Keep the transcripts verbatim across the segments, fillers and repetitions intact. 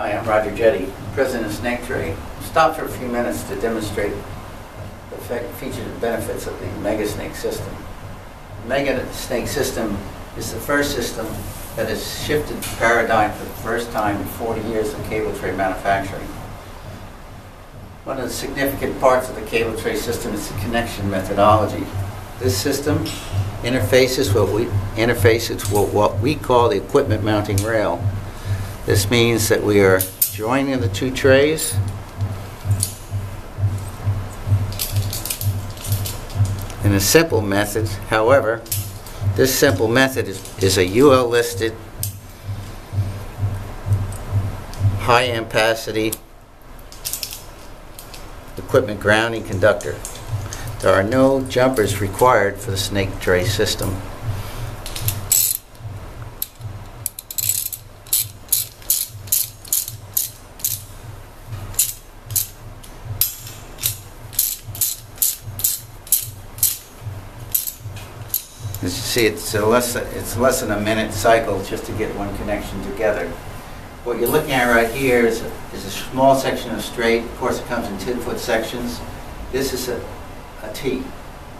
Hi, I'm Roger Jetty, President of SnakeTray. Stop for a few minutes to demonstrate the features and benefits of the MegaSnake system. The MegaSnake system is the first system that has shifted the paradigm for the first time in forty years of cable tray manufacturing. One of the significant parts of the cable tray system is the connection methodology. This system interfaces what we, interfaces what we call the equipment mounting rail. This means that we are joining the two trays in a simple method. However, this simple method is, is a U L listed, high ampacity equipment grounding conductor. There are no jumpers required for the SnakeTray system. As you see, it's a less it's less than a minute cycle just to get one connection together. What you're looking at right here is a, is a small section of straight. Of course, it comes in ten foot sections. This is a, a T.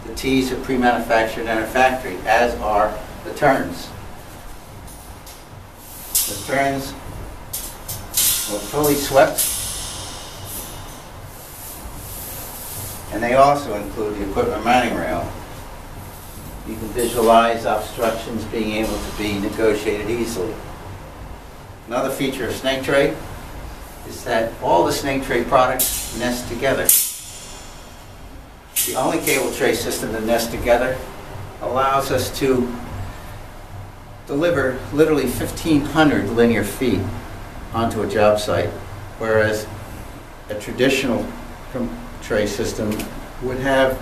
The T's are pre-manufactured in our factory, as are the turns. The turns were fully swept, and they also include the equipment mounting rail. You can visualize obstructions being able to be negotiated easily. Another feature of SnakeTray is that all the SnakeTray products nest together. The only cable tray system that nests together allows us to deliver literally fifteen hundred linear feet onto a job site, whereas a traditional tray system would have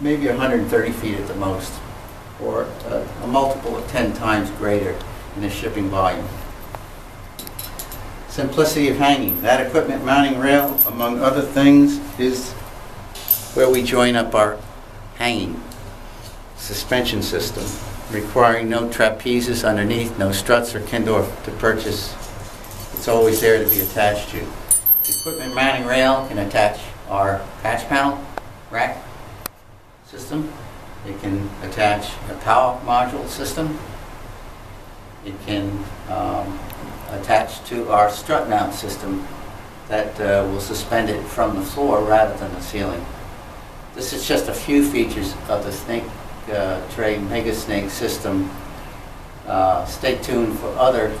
maybe one hundred thirty feet at the most, or a, a multiple of ten times greater in the shipping volume. Simplicity of hanging. That equipment mounting rail, among other things, is where we join up our hanging suspension system, requiring no trapezes underneath, no struts or Kindorf to purchase. It's always there to be attached to. The equipment mounting rail can attach our patch panel rack system. It can attach a power module system. It can um, attach to our strut mount system that uh, will suspend it from the floor rather than the ceiling. This is just a few features of the SnakeTray uh, MegaSnake system. Uh, stay tuned for other